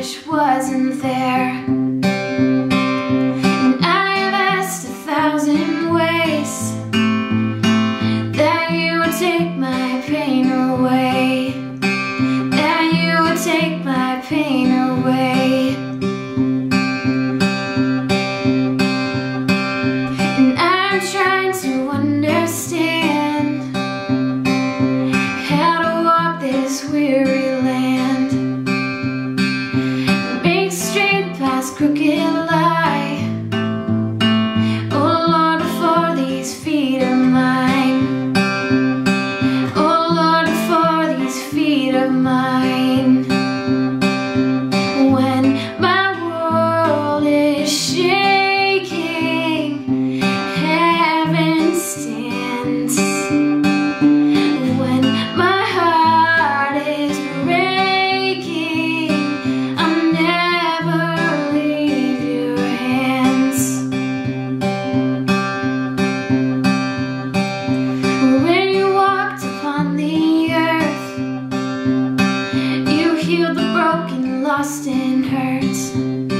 wish wasn't there. And I've asked 1,000 ways that you would take my pain away, that you would take my pain away. And I'm trying to understand how to walk this weary crooked lie. Oh Lord, for these feet of mine, oh Lord, for these feet of mine. When my world is shaking, heaven stands. When my heart is breaking, I'm never lost and hurt.